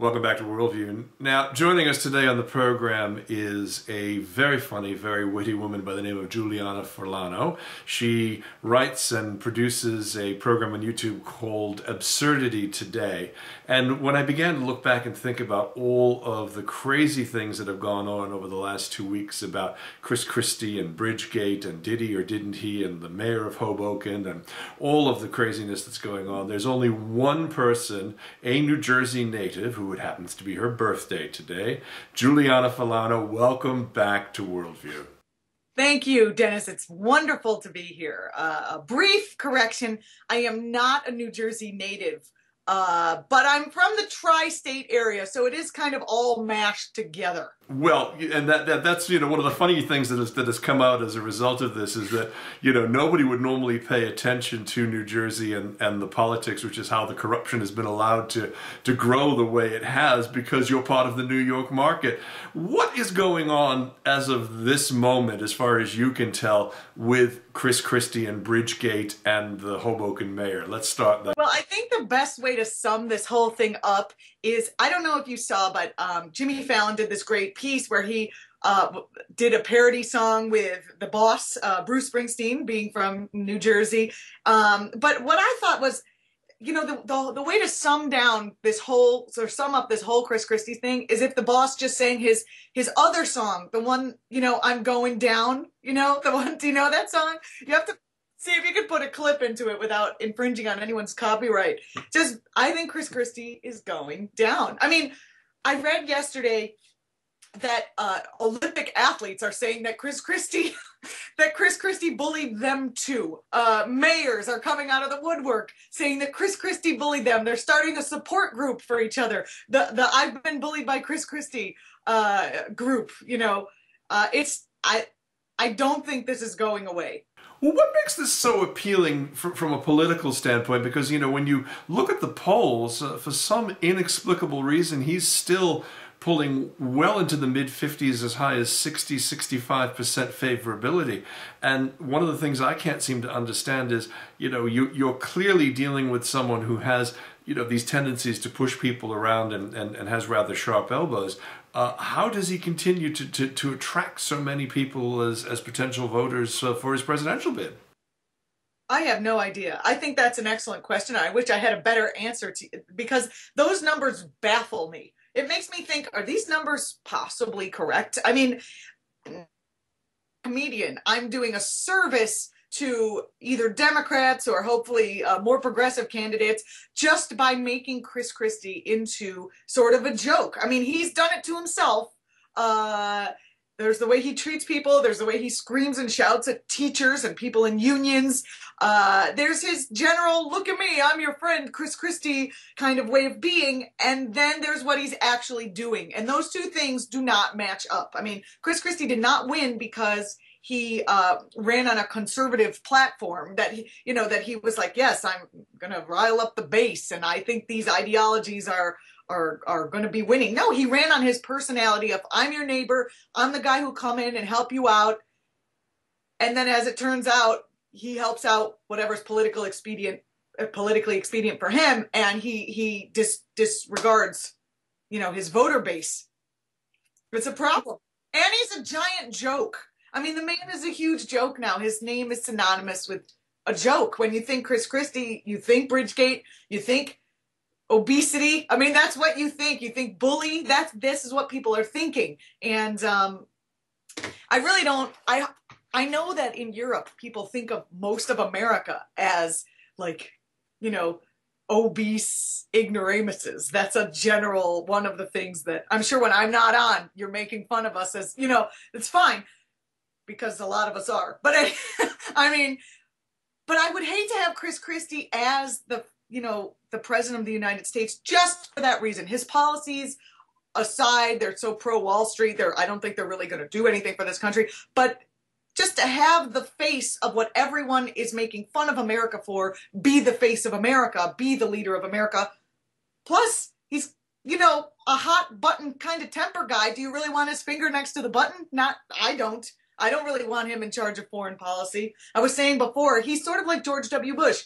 Welcome back to Worldview. Now, joining us today on the program is a very funny, very witty woman by the name of Julianna Forlano. She writes and produces a program on YouTube called Absurdity Today. And when I began to look back and think about all of the crazy things that have gone on over the last 2 weeks about Chris Christie and Bridgegate and did he or didn't he and the mayor of Hoboken and all of the craziness that's going on, there's only one person, a New Jersey native, who it happens to be her birthday today. Julianna Forlano, welcome back to Worldview. Thank you, Dennis. It's wonderful to be here. A brief correction. I am not a New Jersey native, but I'm from the tri-state area, so it is kind of all mashed together. Well, and that's, you know, one of the funny things that has come out as a result of this is that, you know, nobody would normally pay attention to New Jersey and the politics, which is how the corruption has been allowed to grow the way it has, because you're part of the New York market. What is going on as of this moment, as far as you can tell, with Chris Christie and Bridgegate and the Hoboken mayor? Let's start that. Well, I think the best way to sum this whole thing up is, I don't know if you saw, but Jimmy Fallon did this great piece where he did a parody song with the boss, Bruce Springsteen, being from New Jersey. But what I thought was, you know, the way to sum up this whole Chris Christie thing is if the boss just sang his other song, the one, you know, I'm Going Down, you know, the one, do you know that song? You have to see if you could put a clip into it without infringing on anyone's copyright. Just, I think Chris Christie is going down. I mean, I read yesterday that Olympic athletes are saying that Chris Christie bullied them too. Mayors are coming out of the woodwork saying that Chris Christie bullied them. They're starting a support group for each other. The I've been bullied by Chris Christie group. You know, I don't think this is going away. Well, what makes this so appealing from a political standpoint? Because, you know, when you look at the polls, for some inexplicable reason, he's still pulling well into the mid-50s, as high as 60, 65% favorability. And one of the things I can't seem to understand is, you know, you're clearly dealing with someone who has, you know, these tendencies to push people around and has rather sharp elbows. How does he continue to attract so many people as potential voters for his presidential bid? I have no idea. I think that's an excellent question. I wish I had a better answer to, because those numbers baffle me. It makes me think, are these numbers possibly correct? I mean, comedian, I'm doing a service to either Democrats or hopefully more progressive candidates just by making Chris Christie into sort of a joke. I mean, he's done it to himself. There's the way he treats people. There's the way he screams and shouts at teachers and people in unions. There's his general, look at me, I'm your friend, Chris Christie kind of way of being. And then there's what he's actually doing. And those two things do not match up. I mean, Chris Christie did not win because he ran on a conservative platform that, you know, that he was like, yes, I'm going to rile up the base. And I think these ideologies are going to be winning. No, he ran on his personality of, I'm your neighbor, I'm the guy who come in and help you out. And then as it turns out, he helps out whatever's politically expedient for him, and he disregards, you know, his voter base. It's a problem. And he's a giant joke. I mean, the man is a huge joke now. His name is synonymous with a joke. When you think Chris Christie, you think Bridgegate, you think obesity. I mean, that's what you think. You think bully. This is what people are thinking. And I really don't. I know that in Europe, people think of most of America as, like, you know, obese ignoramuses. That's a general one of the things that I'm sure when I'm not on, you're making fun of us as, you know, it's fine because a lot of us are. But I mean, but I would hate to have Chris Christie as the, you know, the president of the United States just for that reason. His policies aside, they're so pro-Wall Street. I don't think they're really going to do anything for this country. But just to have the face of what everyone is making fun of America for, be the face of America, be the leader of America. Plus, he's, you know, a hot button kind of temper guy. Do you really want his finger next to the button? Not, I don't. I don't really want him in charge of foreign policy. I was saying before, he's sort of like George W. Bush.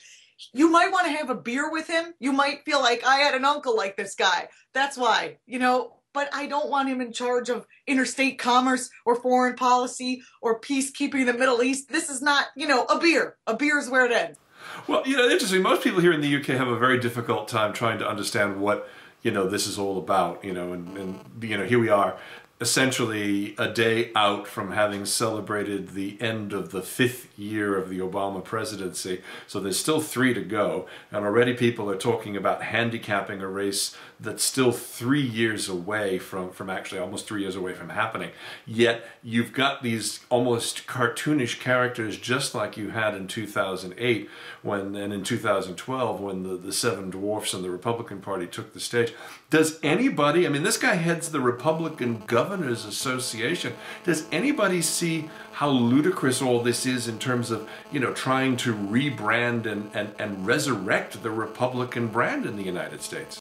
You might want to have a beer with him. You might feel like, I had an uncle like this guy. That's why, you know, but I don't want him in charge of interstate commerce or foreign policy or peacekeeping in the Middle East. This is not, you know, a beer. A beer is where it ends. Well, you know, interesting. Most people here in the UK have a very difficult time trying to understand what, you know, this is all about, you know, and you know, here we are, essentially a day out from having celebrated the end of the 5th year of the Obama presidency. So there's still 3 to go, and already people are talking about handicapping a race that's still 3 years away from actually almost 3 years away from happening. Yet you've got these almost cartoonish characters, just like you had in 2008 when, and in 2012 when the Seven Dwarfs and the Republican Party took the stage. Does anybody, I mean, this guy heads the Republican Governors Association, does anybody see how ludicrous all this is in terms of, you know, trying to rebrand and resurrect the Republican brand in the United States?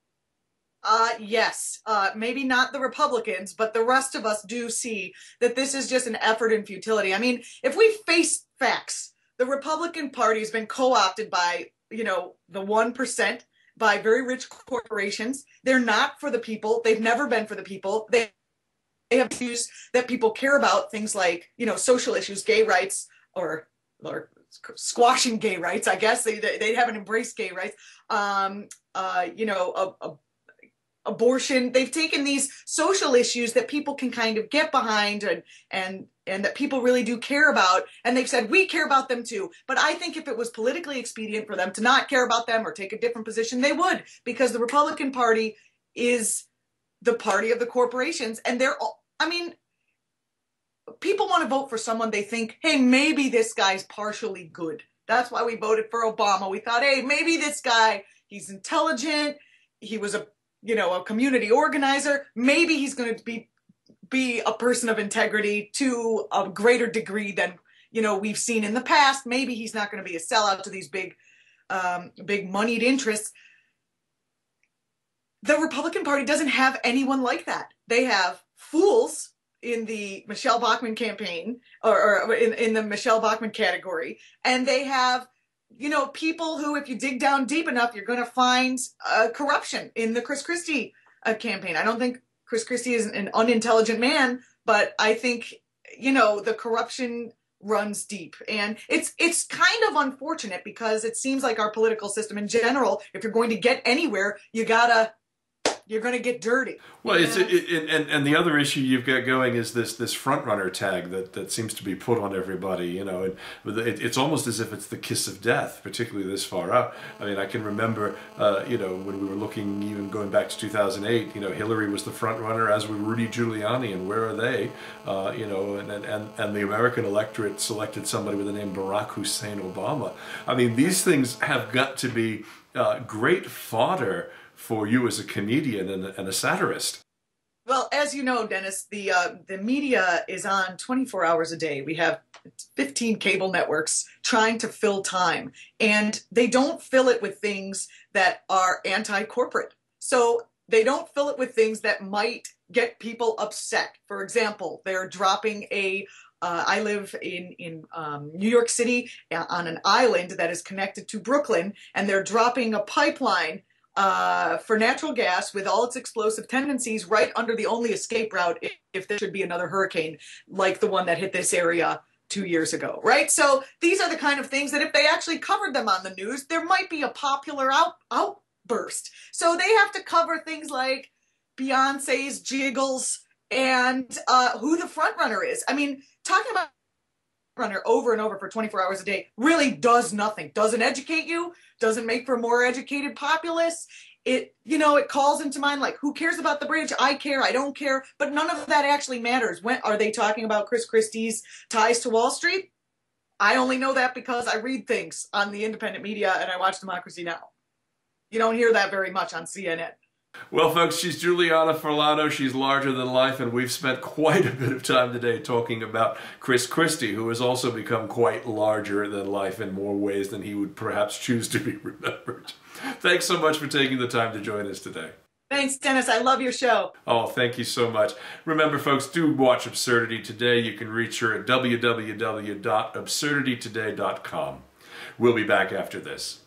Yes. Maybe not the Republicans, but the rest of us do see that this is just an effort in futility. I mean, if we face facts, the Republican Party has been co-opted by, you know, the 1%, by very rich corporations. They're not for the people. They've never been for the people. They have views that people care about, things like, you know, social issues, gay rights, or squashing gay rights, I guess. They haven't embraced gay rights. You know, abortion. They've taken these social issues that people can kind of get behind and that people really do care about, and they've said, we care about them too. But I think if it was politically expedient for them to not care about them or take a different position, they would, because the Republican Party is the party of the corporations. And they're all, I mean, people want to vote for someone they think, hey, maybe this guy's partially good. That's why we voted for Obama. We thought, hey, maybe this guy, he's intelligent. He was a, you know, a community organizer. Maybe he's going to be a person of integrity to a greater degree than, you know, we've seen in the past. Maybe he's not going to be a sellout to these big, big moneyed interests. The Republican Party doesn't have anyone like that. They have fools in the Michelle Bachmann campaign, or in the Michelle Bachmann category. And they have, you know, people who, if you dig down deep enough, you're going to find corruption in the Chris Christie campaign. I don't think Chris Christie is an unintelligent man, but I think, you know, the corruption runs deep. And it's kind of unfortunate, because it seems like our political system in general, if you're going to get anywhere, you gotta, you're going to get dirty. Well, yeah. And the other issue you've got going is this frontrunner tag that seems to be put on everybody, you know, and it's almost as if it's the kiss of death, particularly this far out. I mean, I can remember, you know, when we were looking, even going back to 2008, you know, Hillary was the frontrunner, as were Rudy Giuliani, and where are they? You know, and the American electorate selected somebody with the name Barack Hussein Obama. I mean, these things have got to be great fodder for you as a comedian and a satirist. Well, as you know, Dennis, the media is on 24 hours a day. We have 15 cable networks trying to fill time, and they don't fill it with things that are anti-corporate. So they don't fill it with things that might get people upset. For example, they're dropping a, I live in New York City on an island that is connected to Brooklyn, and they're dropping a pipeline for natural gas with all its explosive tendencies right under the only escape route if there should be another hurricane like the one that hit this area 2 years ago, right? So these are the kind of things that if they actually covered them on the news, there might be a popular outburst. So they have to cover things like Beyonce's jiggles and who the frontrunner is. I mean, talking about runner over and over for 24 hours a day really does nothing. Doesn't educate you, doesn't make for a more educated populace. It, you know, it calls into mind, like, who cares about the bridge? I care, I don't care, but none of that actually matters. When are they talking about Chris Christie's ties to Wall Street? I only know that because I read things on the independent media and I watch Democracy Now. You don't hear that very much on CNN. Well, folks, she's Julianna Forlano. She's larger than life, and we've spent quite a bit of time today talking about Chris Christie, who has also become quite larger than life in more ways than he would perhaps choose to be remembered. Thanks so much for taking the time to join us today. Thanks, Dennis. I love your show. Oh, thank you so much. Remember, folks, do watch Absurdity Today. You can reach her at www.absurditytoday.com. We'll be back after this.